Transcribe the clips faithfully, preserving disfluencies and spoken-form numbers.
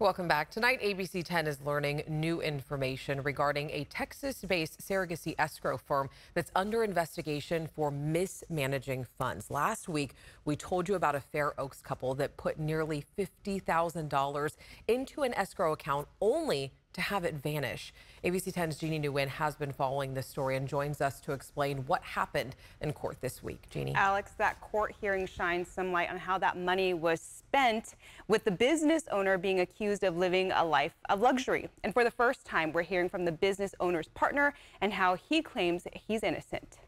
Welcome back. Tonight, A B C ten is learning new information regarding a Texas-based surrogacy escrow firm that's under investigation for mismanaging funds. Last week, we told you about a Fair Oaks couple that put nearly fifty thousand dollars into an escrow account only to have it vanish. A B C ten's Jeannie Newwin has been following this story and joins us to explain what happened in court this week. Jeannie. Alex, that court hearing shines some light on how that money was spent, with the business owner being accused of living a life of luxury. And for the first time, we're hearing from the business owner's partner and how he claims he's innocent.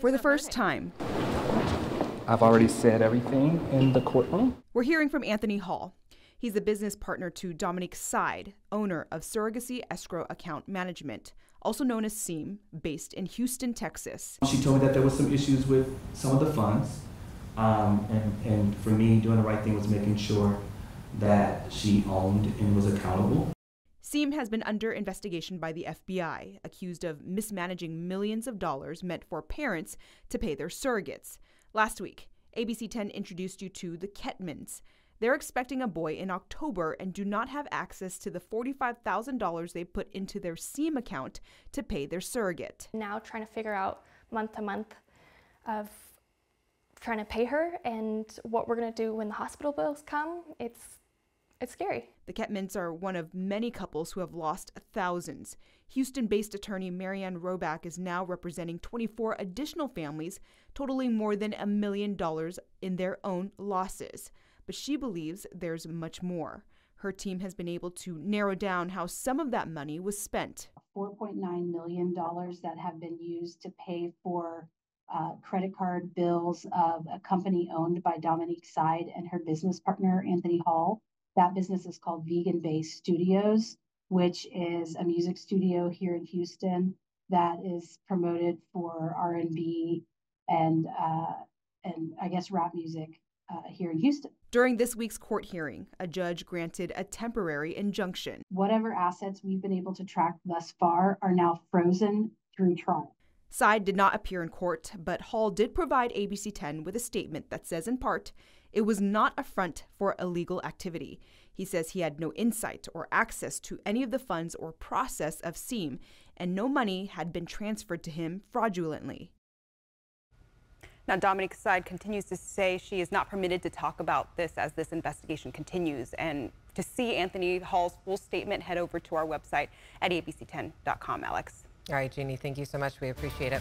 For the first time. I've already said everything in the courtroom. We're hearing from Anthony Hall. He's a business partner to Dominique Side, owner of Surrogacy Escrow Account Management, also known as SEAM, based in Houston, Texas. She told me that there was some issues with some of the funds, um, and, and for me, doing the right thing was making sure that she owned and was accountable. SEAM has been under investigation by the F B I, accused of mismanaging millions of dollars meant for parents to pay their surrogates. Last week, A B C ten introduced you to the Kettmans. They're expecting a boy in October and do not have access to the forty-five thousand dollars they put into their SEAM account to pay their surrogate. Now trying to figure out month to month of trying to pay her and what we're going to do when the hospital bills come, it's, it's scary. The Kettmans are one of many couples who have lost thousands. Houston-based attorney Marianne Roback is now representing twenty-four additional families, totaling more than a million dollars in their own losses. But she believes there's much more. Her team has been able to narrow down how some of that money was spent. four point nine million dollars that have been used to pay for uh, credit card bills of a company owned by Dominique Side and her business partner, Anthony Hall. That business is called Vegan Base Studios, which is a music studio here in Houston that is promoted for R and B and, uh, and I guess rap music. Uh, here in Houston. During this week's court hearing, a judge granted a temporary injunction. Whatever assets we've been able to track thus far are now frozen through trial. Side did not appear in court, but Hall did provide A B C ten with a statement that says in part, it was not a front for illegal activity. He says he had no insight or access to any of the funds or process of SEAM, and no money had been transferred to him fraudulently. Now, Dominique Side continues to say she is not permitted to talk about this as this investigation continues. And to see Anthony Hall's full statement, head over to our website at A B C ten dot com, Alex. All right, Jeannie, thank you so much. We appreciate it.